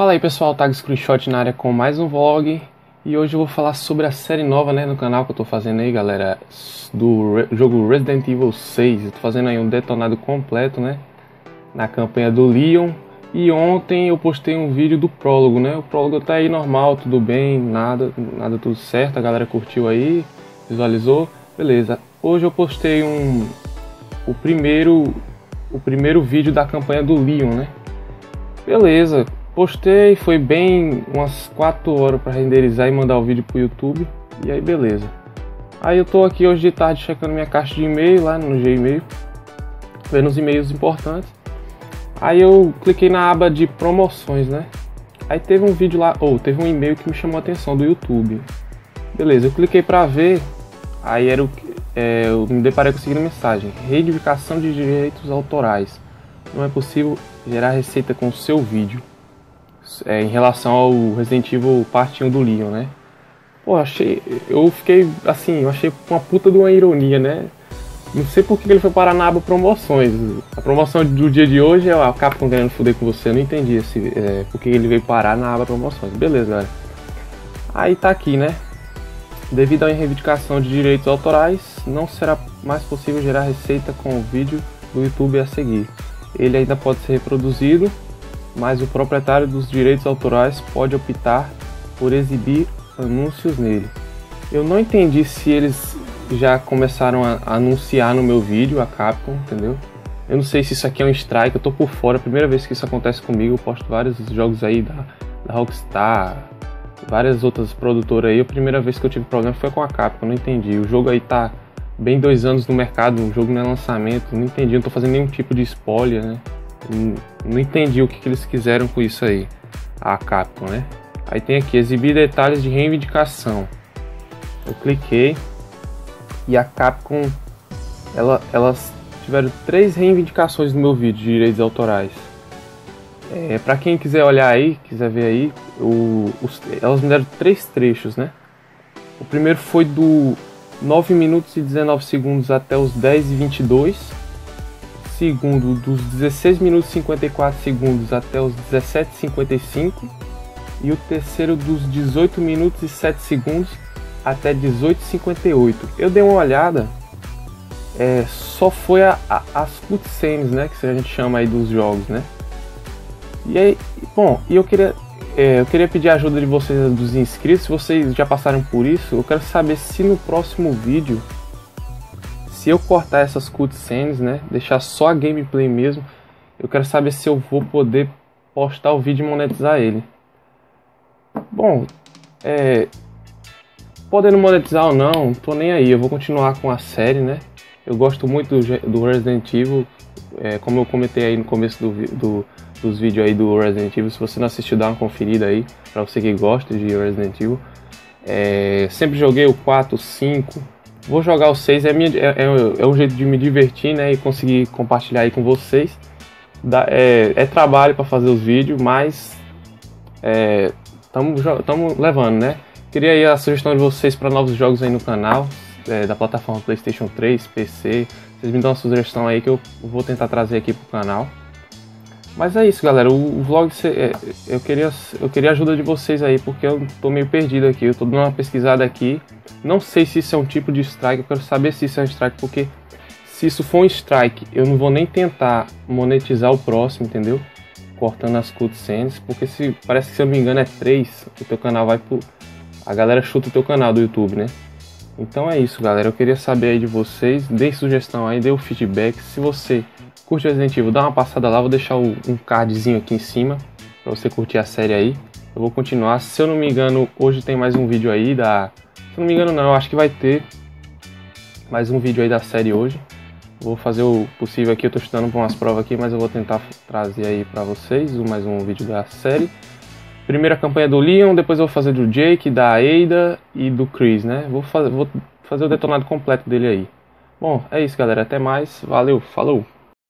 Fala aí pessoal, TAG Screenshot na área com mais um vlog. E hoje eu vou falar sobre a série nova, né, no canal que eu tô fazendo aí, galera, do jogo Resident Evil 6. Eu tô fazendo aí um detonado completo, né, na campanha do Leon. E ontem eu postei um vídeo do prólogo, né, o prólogo tá aí normal, tudo bem, nada tudo certo. A galera curtiu aí, visualizou, beleza. Hoje eu postei o primeiro vídeo da campanha do Leon, né, beleza. Postei, foi bem umas 4 horas para renderizar e mandar o vídeo pro YouTube. E aí beleza. Aí eu tô aqui hoje de tarde checando minha caixa de e-mail lá no Gmail, vendo os e-mails importantes. Aí eu cliquei na aba de promoções, né? Aí teve um vídeo lá, ou teve um e-mail que me chamou a atenção do YouTube. Beleza, eu cliquei para ver. Aí era eu me deparei com a seguinte mensagem: reivindicação de direitos autorais. Não é possível gerar receita com o seu vídeo. Em relação ao Resident Evil parte 1 do Leon, né? Pô, eu achei uma puta de uma ironia, né? Não sei por que ele foi parar na aba promoções. A promoção do dia de hoje é a Capcom querendo foder com você. Eu não entendi por que ele veio parar na aba promoções. Beleza, galera. Aí tá aqui, né? Devido à reivindicação de direitos autorais, não será mais possível gerar receita com o vídeo do YouTube a seguir. Ele ainda pode ser reproduzido, mas o proprietário dos direitos autorais pode optar por exibir anúncios nele. Eu não entendi se eles já começaram a anunciar no meu vídeo, a Capcom, entendeu? Eu não sei se isso aqui é um strike, eu tô por fora, é a primeira vez que isso acontece comigo. Eu posto vários jogos aí da Rockstar, várias outras produtoras aí. A primeira vez que eu tive problema foi com a Capcom, eu não entendi. O jogo aí tá bem 2 anos no mercado, o jogo não é lançamento, não entendi, não tô fazendo nenhum tipo de spoiler, né? Não entendi o que eles quiseram com isso aí, a Capcom, né? Aí tem aqui, exibir detalhes de reivindicação. Eu cliquei e a Capcom, elas tiveram 3 reivindicações no meu vídeo de direitos autorais. Pra quem quiser olhar aí, quiser ver aí, elas me deram 3 trechos, né? O primeiro foi do 9 minutos e 19 segundos até os 10 e 22. Segundo, dos 16 minutos e 54 segundos até os 17:55, e o terceiro dos 18 minutos e 7 segundos até 18:58. Eu dei uma olhada, só foi as cutscenes, né, que a gente chama aí dos jogos, né? E aí, bom, e eu queria pedir a ajuda de vocês, dos inscritos, se vocês já passaram por isso. Eu quero saber se no próximo vídeo, se eu cortar essas cutscenes, né, deixar só a gameplay mesmo, eu quero saber se eu vou poder postar o vídeo e monetizar ele. Bom, podendo monetizar ou não, tô nem aí, eu vou continuar com a série, né? Eu gosto muito do Resident Evil, como eu comentei aí no começo dos vídeos aí do Resident Evil. Se você não assistiu, dá uma conferida aí, pra você que gosta de Resident Evil. Sempre joguei o 4, o 5... Vou jogar o 6, é um jeito de me divertir, né, e conseguir compartilhar aí com vocês. É trabalho para fazer os vídeos, mas estamos levando, né. Queria aí a sugestão de vocês para novos jogos aí no canal, da plataforma PlayStation 3, PC. Vocês me dão uma sugestão aí que eu vou tentar trazer aqui pro canal. Mas é isso, galera, o vlog, eu queria a ajuda de vocês aí, porque eu tô meio perdido aqui, eu tô dando uma pesquisada aqui. Não sei se isso é um tipo de strike, eu quero saber se isso é um strike, porque se isso for um strike, eu não vou nem tentar monetizar o próximo, entendeu? Cortando as cutscenes, porque parece que, se eu não me engano, é 3, o teu canal vai pro... A galera chuta o teu canal do YouTube, né? Então é isso, galera, eu queria saber aí de vocês, dê sugestão aí, dê o feedback. Se você curte Resident Evil, dá uma passada lá, vou deixar um cardzinho aqui em cima pra você curtir a série aí. Eu vou continuar, se eu não me engano, hoje tem mais um vídeo aí da... Se não me engano não, eu acho que vai ter mais um vídeo aí da série hoje. Vou fazer o possível aqui, eu tô estudando pra umas provas aqui, mas eu vou tentar trazer aí pra vocês mais um vídeo da série. Primeira campanha do Leon, depois eu vou fazer do Jake, da Ada e do Chris, né? Vou fazer o detonado completo dele aí. Bom, é isso, galera, até mais, valeu, falou!